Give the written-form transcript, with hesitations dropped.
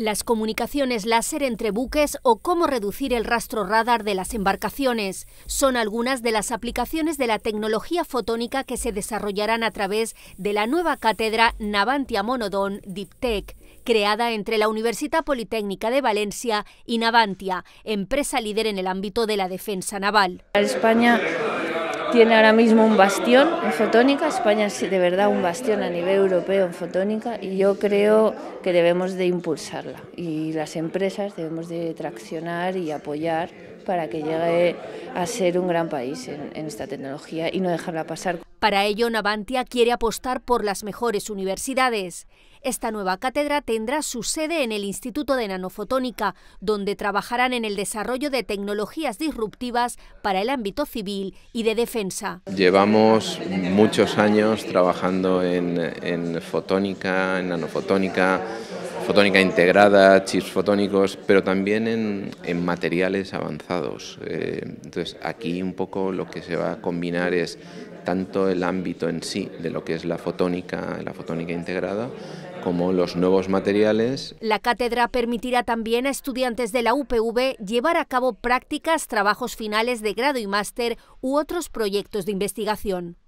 las comunicaciones láser entre buques o cómo reducir el rastro radar de las embarcaciones. Son algunas de las aplicaciones de la tecnología fotónica que se desarrollarán a través de la nueva cátedra Navantia Monodon DeepTech, creada entre la Universitat Politècnica de València y Navantia, empresa líder en el ámbito de la defensa naval. España tiene ahora mismo un bastión en fotónica. España es de verdad un bastión a nivel europeo en fotónica y yo creo que debemos de impulsarla y las empresas debemos de traccionar y apoyar para que llegue a ser un gran país en esta tecnología y no dejarla pasar. Para ello, Navantia quiere apostar por las mejores universidades. Esta nueva cátedra tendrá su sede en el Instituto de Nanofotónica, donde trabajarán en el desarrollo de tecnologías disruptivas para el ámbito civil y de defensa. Llevamos muchos años trabajando en fotónica, en nanofotónica, fotónica integrada, chips fotónicos, pero también en materiales avanzados. Entonces, aquí un poco lo que se va a combinar es tanto el ámbito en sí de lo que es la fotónica integrada, como los nuevos materiales. La cátedra permitirá también a estudiantes de la UPV llevar a cabo prácticas, trabajos finales de grado y máster u otros proyectos de investigación.